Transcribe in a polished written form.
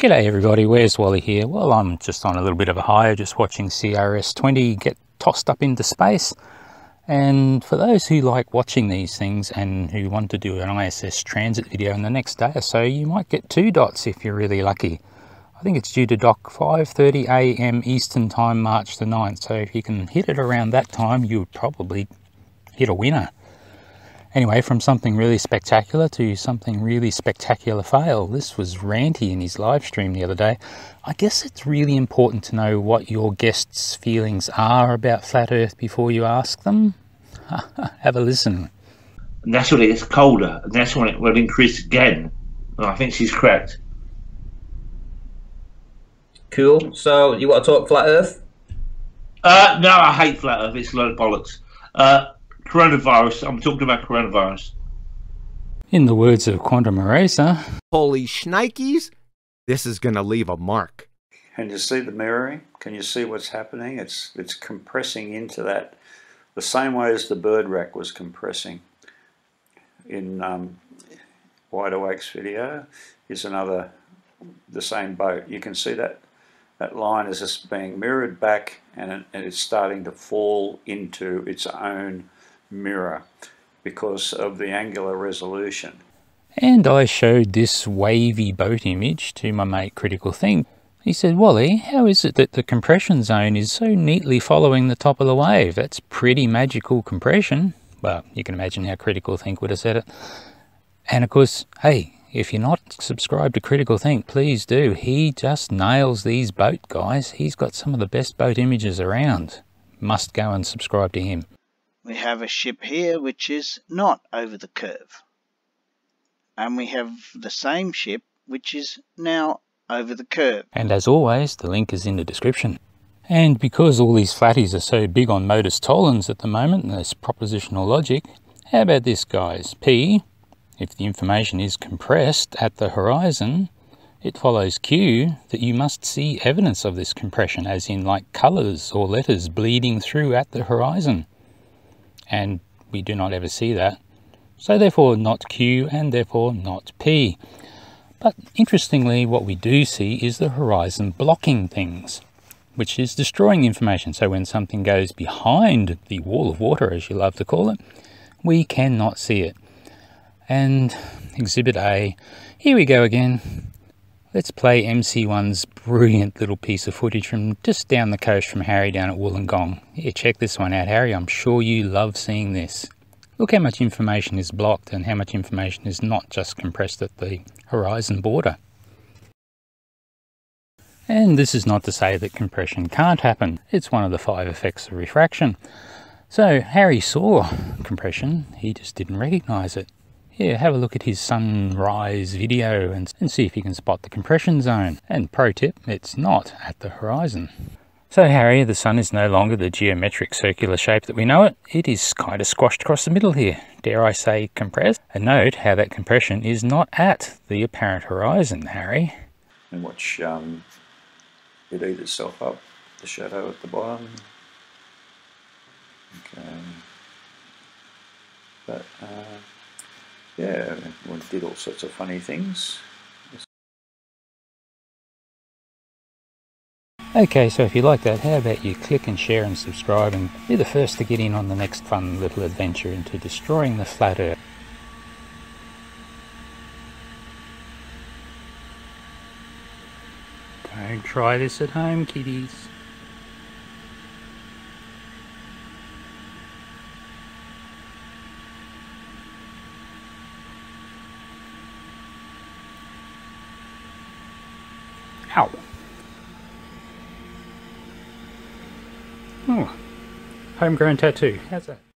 G'day everybody, WheresWally here. Well, I'm just on a little bit of a high, just watching CRS20 get tossed up into space. And for those who like watching these things and who want to do an ISS transit video in the next day or so, you might get 2 dots if you're really lucky. I think it's due to dock 5:30 a.m. Eastern time, March the 9th. So if you can hit it around that time, you would probably hit a winner. Anyway, from something really spectacular to something really spectacular fail. This was Ranty in his live stream the other day. I guess it's really important to know what your guests' feelings are about Flat Earth before you ask them. Have a listen. And that's when it gets colder, and that's when it will increase again. And I think she's correct. Cool. So, you want to talk Flat Earth? No, I hate Flat Earth. It's a load of bollocks. Coronavirus. I'm talking about coronavirus. In the words of Quantum Eraser, holy shnikes, this is going to leave a mark. Can you see the mirroring? Can you see what's happening? It's compressing into that the same way as the bird rack was compressing. In Wide Awake's video is another, the same boat. You can see that line is just being mirrored back and it's starting to fall into its own mirror because of the angular resolution. And I showed this wavy boat image to my mate Critical Think. He said, Wally, how is it that the compression zone is so neatly following the top of the wave? That's pretty magical compression. Well, you can imagine how Critical Think would have said it. And of course, hey, if you're not subscribed to Critical Think, please do. He just nails these boat guys. He's got some of the best boat images around. Must go and subscribe to him. We have a ship here which is not over the curve, and we have the same ship which is now over the curve. And as always, the link is in the description. And because all these flatties are so big on modus tollens at the moment, and there's propositional logic, how about this, guys? P, if the information is compressed at the horizon, it follows Q that you must see evidence of this compression, as in like colours or letters bleeding through at the horizon. And we do not ever see that, so therefore not Q and therefore not P. But interestingly, what we do see is the horizon blocking things, which is destroying information. So when something goes behind the wall of water, as you love to call it, we cannot see it. And Exhibit A, here we go again. Let's play MC1's brilliant little piece of footage from just down the coast from Harry down at Wollongong. Here, check this one out, Harry. I'm sure you love seeing this. Look how much information is blocked and how much information is not just compressed at the horizon border. And this is not to say that compression can't happen. It's one of the 5 effects of refraction. So Harry saw compression, he just didn't recognize it. Yeah, have a look at his sunrise video and see if you can spot the compression zone. And pro tip, it's not at the horizon. So Harry, the sun is no longer the geometric circular shape that we know it. It is kind of squashed across the middle here. Dare I say compressed? And note how that compression is not at the apparent horizon, Harry. And watch it eat itself up, the shadow at the bottom. Okay. But yeah, one did all sorts of funny things. Okay, so if you like that, how about you click and share and subscribe and be the first to get in on the next fun little adventure into destroying the flat earth. Don't try this at home, kiddies. Ow. Oh, homegrown tattoo. How's that?